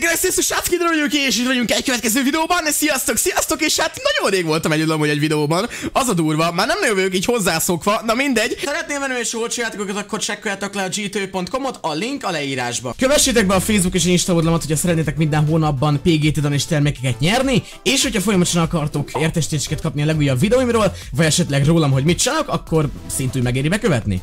mindenkinek szészusát kidroljuk, és itt vagyunk egy következő videóban. Sziasztok, sziasztok, és hát nagyon rég voltam együtt amúgy egy videóban. Az a durva, már nem nagyon vagyok így hozzászokva, na mindegy. Szeretném venni és olcsó játékokat, akkor csekkoljátok le a gtv.com-ot, a link a leírásba. Kövessétek be a Facebook és Insta oldalamat, hogyha szeretnétek minden hónapban PGT Danis termékeket nyerni, és hogyha folyamatosan akartok értesítéseket kapni a legújabb videóimról, vagy esetleg rólam, hogy mit csinálok, akkor szintű megéri bekövetni.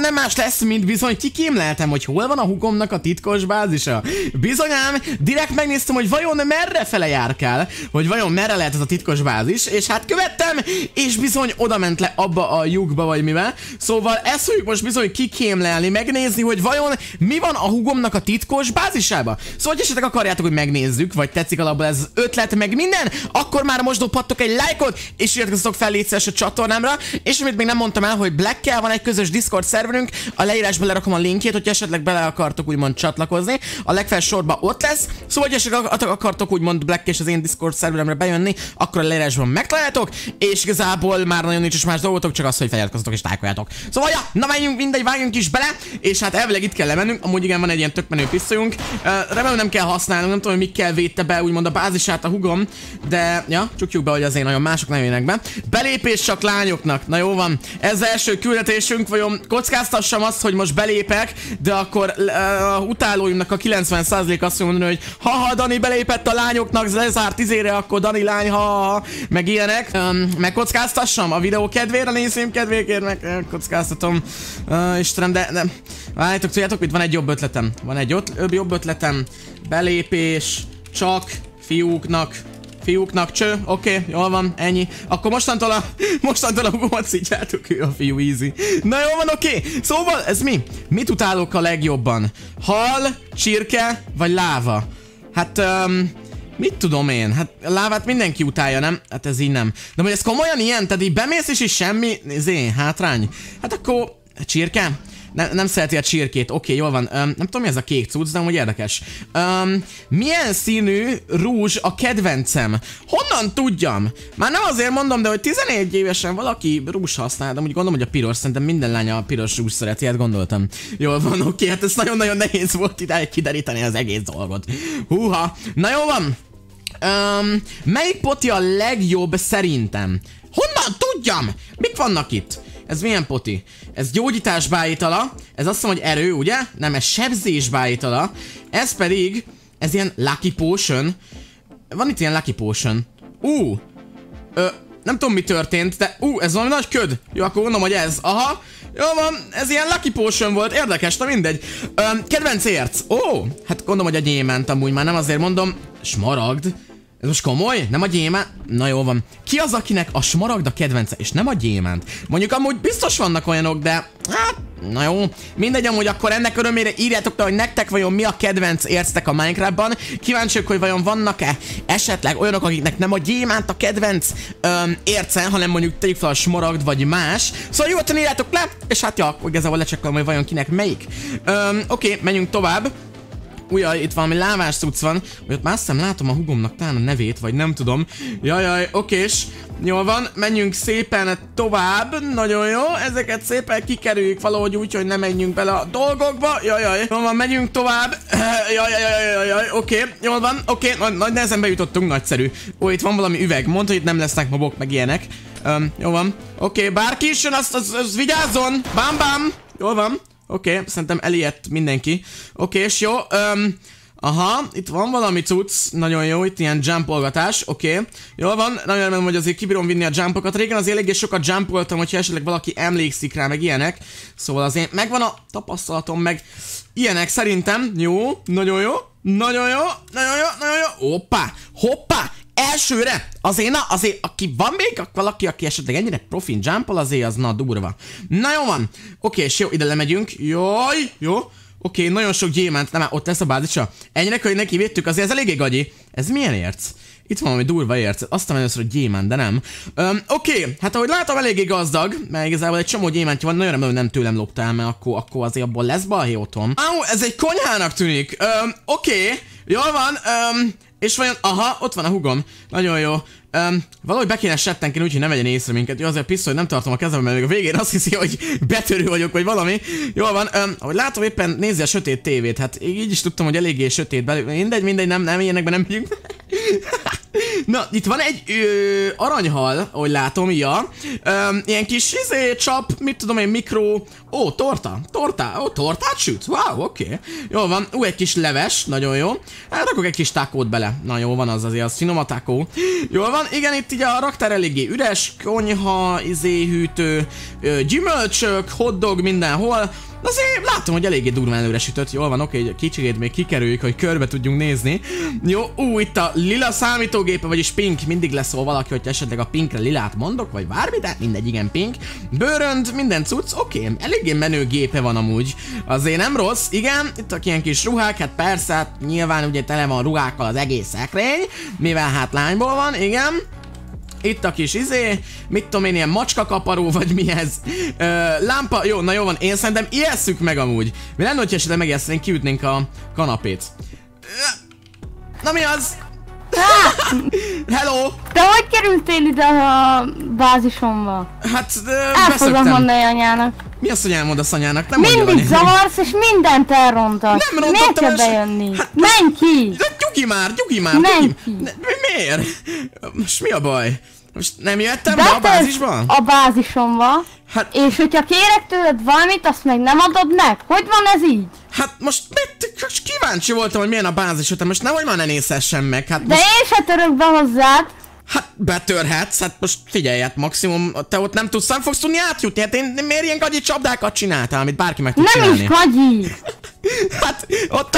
Nem más lesz, mint bizony kikémleltem, hogy hol van a hugomnak a titkos bázisa. Bizonyám, direkt megnéztem, hogy vajon merre fele járkál, hogy vajon merre lehet ez a titkos bázis, és hát követtem, és bizony oda ment le abba a lyukba, vagy mivel. Szóval ezt fogjuk most bizony kikémlelni, megnézni, hogy vajon mi van a hugomnak a titkos bázisába. Szóval, hogy esetleg akarjátok, hogy megnézzük, vagy tetszik alapból ez az ötlet, meg minden, akkor már most dobhattok egy lájkot, és iratkozzatok fel légy szíves a csatornámra, és amit még nem mondtam el, hogy Blackkel van egy közös Discord szerverünk, a leírásba lerakom a linkjét, hogyha esetleg bele akartok úgymond csatlakozni, a legfelső sorba ott lesz, szóval hogyha esetleg akartok úgymond Black és az én Discord szerveremre bejönni, akkor a leírásban megtaláljátok, és igazából már nagyon nincs is más dolgotok, csak az, hogy feliratkozzatok és tájkoljátok. Szóval ja, na menjünk, mindegy, vágjunk is bele, és hát elvileg itt kell lemennünk, amúgy igen, van egy ilyen tök menő pisztolyunk, remélem nem kell használnunk, nem tudom, hogy mikkel védte be úgymond a bázisát a hugom, de ja, csukjuk be, hogy azért nagyon mások nem jönnek be. Belépés csak lányoknak, na jó van, ez első küldetésünk, vajon kockáztassam azt, hogy most belépek, de akkor a utálóimnak a 90% azt mondani, hogy ha Dani belépett a lányoknak, lezárt 10-ére, akkor Dani lány, ha meg ilyenek. Megkockáztassam a videó kedvére, nézzém kedvéért, megkockáztatom. Istenem, de várjátok, tudjátok, itt van egy jobb ötletem. Van egy jobb ötletem. Belépés csak fiúknak. Fiúknak, cső, oké, jól van, ennyi. Akkor mostantól a hugomat szítjátok, ő a fiú, easy. Na jól van, oké. Szóval ez mi? Mit utálok a legjobban? Hal, csirke, vagy láva? Hát, mit tudom én? Hát a lávát mindenki utálja, nem? Hát ez így nem. De hogy ez komolyan ilyen? Tehát így bemész és is semmi, zé, hátrány. Hát akkor, csirke? Nem szereti a csirkét, oké, jól van. Nem tudom, mi ez a kék cucc, de amúgy érdekes. Milyen színű rúzs a kedvencem? Honnan tudjam? Már nem azért mondom, de hogy 14 évesen valaki rúzs használ, de úgy gondolom, hogy a piros, szerintem minden lánya a piros rúzs szereti, hát gondoltam. Jól van, oké, hát ez nagyon-nagyon nehéz volt idáig kideríteni az egész dolgot. Húha, na jól van. Melyik poti a legjobb szerintem? Honnan tudjam? Mik vannak itt? Ez milyen poti? Ez gyógyítás bájítala, ez azt mondja, hogy erő, ugye? Nem, ez sebzés bájítala. Ez pedig, ez ilyen lucky potion. Van itt ilyen lucky potion. Nem tudom, mi történt, de ez valami nagy köd. Jó, akkor gondolom, hogy ez. Aha. Jól van, ez ilyen lucky potion volt, érdekes, de mindegy. Kedvenc érc. Hát gondolom, hogy a gyémánt amúgy már nem azért mondom. Smaragd. Ez most komoly? Nem a gyémánt? Na jó van. Ki az, akinek a smaragd a kedvence, és nem a gyémánt? Mondjuk amúgy biztos vannak olyanok, de hát, na jó. Mindegy, amúgy akkor ennek örömére írjátok le, hogy nektek vajon mi a kedvenc érctek a Minecraftban. Kíváncsiak, hogy vajon vannak-e esetleg olyanok, akiknek nem a gyémánt a kedvenc érce, hanem mondjuk tegyük fel a smaragd vagy más. Szóval nyugodtan írjátok le, és hát ja, igazából lecsekkolom, hogy vajon kinek melyik. Oké, menjünk tovább. Ujjaj, itt valami lávás cucc van, vagy ott már azt hiszem látom a hugomnak talán a nevét, vagy nem tudom. Jajaj, okés. Jól van, menjünk szépen tovább. Nagyon jó, ezeket szépen kikerüljük valahogy úgy, hogy ne menjünk bele a dolgokba. Jajaj, jól van, menjünk tovább. Jajajajajajaj, oké, jól van, oké, nagy nehezen bejutottunk, nagyszerű. Itt van valami üveg, mondta, hogy itt nem lesznek mobok, meg ilyenek. Jól van, oké, bárki is jön, az vigyázzon. Bám-bám, jól van. Oké, szerintem elijedt mindenki. Oké, és jó. Aha, itt van valami cucc. Nagyon jó, itt ilyen jumpolgatás. Oké, jól van. Nagyon remélem, hogy azért kibírom vinni a jumpokat. Régen azért eléggé sokat jumpoltam, hogyha esetleg valaki emlékszik rá, meg ilyenek. Szóval azért megvan a tapasztalatom, meg ilyenek szerintem. Jó, nagyon jó. Nagyon jó, nagyon jó, nagyon jó. Hoppá, hoppá. Elsőre, azért, aki van még, valaki, aki esetleg ennyire profin jumpol, azért az na durva. Na jó van, oké, és jó, ide lemegyünk, jaj, jó, oké, nagyon sok gyémánt, nem, ott lesz a bázisa. Ennyire, hogy neki védtük, azért ez eléggé gagyi. Ez milyen érc? Itt van valami durva ért. Azt mondom először, hogy gyémánt, de nem. Oké, hát ahogy látom, eléggé gazdag, mert igazából egy csomó gyémántja van, nagyon remélem, hogy nem tőlem loptál, mert akkor azért abból lesz balhé otthon. Áú, ez egy konyhának tűnik. Oké, jól van. És vajon, aha, ott van a hugom. Nagyon jó. Valahogy be kéne settenként, úgyhogy nem vegyen észre minket. Jó, azért pisztoly, hogy nem tartom a kezemben, mert még a végén azt hiszi, hogy betörő vagyok, vagy valami. Jól van, ahogy látom, éppen nézi a sötét tévét. Hát így is tudtam, hogy eléggé sötét belül. Mindegy, nem ilyenekben nem megyünk. Na, itt van egy aranyhal, ahogy látom, ja. Ilyen kis csap, mit tudom én, mikro... Ó, torta, ó, tortát süt? Wow, oké. Jól van, egy kis leves, nagyon jó. Hát rakok egy kis tákót bele. Na jó, van az azért, az finom a tákó. Jól van, igen, itt ugye a raktár eléggé üres, konyha, hűtő, gyümölcsök, hotdog mindenhol. Azért láttam, hogy eléggé durván előre sütött. Jól van, oké, egy kicsit még kikerüljük, hogy körbe tudjunk nézni. Jó, itt a lila számítógépe, vagyis pink, mindig leszól valaki, hogy esetleg a pinkre lilát mondok, vagy bármi, de mindegy, igen, pink. Bőrönd, minden cucc, oké, eléggé menő gépe van amúgy. Azért nem rossz, igen, itt a ilyen kis ruhák, hát persze, hát nyilván ugye tele van ruhákkal az egész szekrény, mivel hát lányból van, igen. Itt a kis mit tudom én, ilyen macskakaparó, vagy mi ez? Lámpa, jó, na jó van, én szerintem ijesszük meg amúgy. Mi lenne, hogyha esetleg megijesztenénk, kiütnénk a kanapét. Na mi az? Hello! De hogy kerültél ide a bázisomba? Hát, el fogom mondani anyának. Mi az, hogy elmondasz anyának? Nem mindig zavarsz, és mindent elrontasz. Nem rontottam el bejönni. Hát, menj ki! Gyugi már! Menj ki! Miért? Most mi a baj? Most nem jöttem be a bázisba? A bázisomba. Hát... És hogyha kérek tőled valamit, azt meg nem adod meg? Hogy van ez így? Hát most kíváncsi voltam, hogy milyen a bázis, de most nehogy már ne nézhessen meg. Hát most... De én se török be hozzád. Hát betörhetsz, hát most figyelj, hát maximum te ott nem tudsz, nem fogsz tudni átjutni, hát én miért ilyen gagyi csapdákat csináltál, amit bárki meg tud csinálni? Nem is gagyi! Hát ott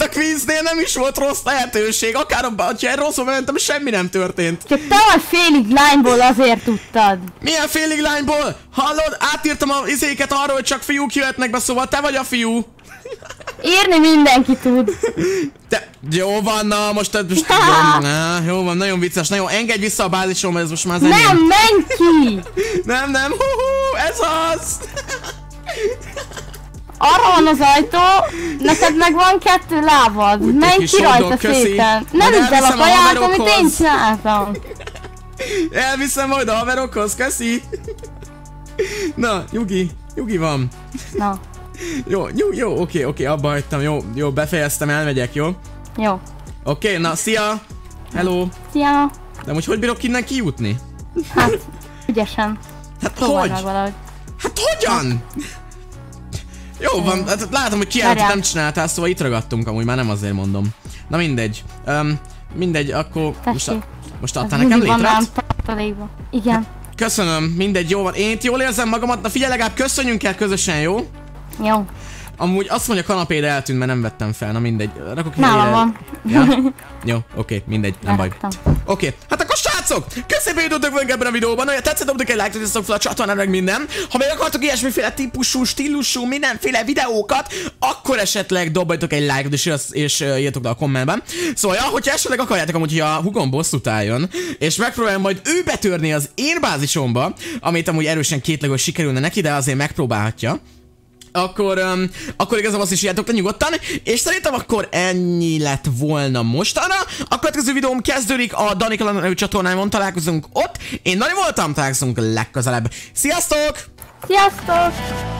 a kvíznél, nem is volt rossz lehetőség, akár abban, ha rosszul mentem, semmi nem történt. Csak te vagy félig lányból, azért tudtad. Milyen félig lányból? Hallod, átírtam az izéket arról, hogy csak fiúk jöhetnek be, szóval te vagy a fiú. Írni mindenki tud. De jó van, na most jó van, nagyon vicces, na jó, engedj vissza a bázisom, ez most már az enyém. Nem, menj ki! Nem, hú, ez az! Arra van az ajtó, neked meg van 2 lábad, menj ki rajta szépen! Nem hidd el a kaját, amit én csináltam! Elviszem majd a haverokhoz, köszi! Na, nyugi van. Na. Jó, oké, abba hagytam, jó, befejeztem, elmegyek, jó? Jó. Oké, na, szia! Hello! Szia! De most hogy bírok innen kijutni? Hát, ügyesen. Hát hogy? Hát hogyan? Jó van, hát látom, hogy kiállított nem csináltál, szóval itt ragadtunk amúgy, már nem azért mondom. Na mindegy. Mindegy, akkor... Most adtál nekem létrát? Igen. Köszönöm, mindegy, jó van. Én itt jól érzem magamat, na figyelj, legalább köszönjünk el közösen, jó? Jó. Amúgy azt mondja, a kanapéd eltűnt, mert nem vettem fel, na mindegy. Rakok nálam van. Ja? Jó, oké, mindegy, nem baj. Oké, hát akkor srácok! Köszönöm, hogy tudtok velünk ebben a videóban, ha tetszett, dobjuk egy lájkot, hogy iratkozzatok fel a csatornára, meg minden. Ha még akartok ilyesmiféle típusú, stílusú, mindenféle videókat, akkor esetleg dobjátok egy lájkot és írjatok le a kommentben. Szóval, ja, hogyha esetleg akarjátok amúgy, hogy a hugom bosszút álljon, és megpróbálom majd ő betörni az én bázisomba, amit amúgy erősen kétlegos sikerülne neki, de azért megpróbálhatja. Akkor igazából azt is írjátok le nyugodtan, és szerintem akkor ennyi lett volna mostanra. A következő videóm kezdődik a Dani Kalandok csatornámon, találkozunk ott. Én Dani voltam, találkozunk legközelebb. Sziasztok! Sziasztok!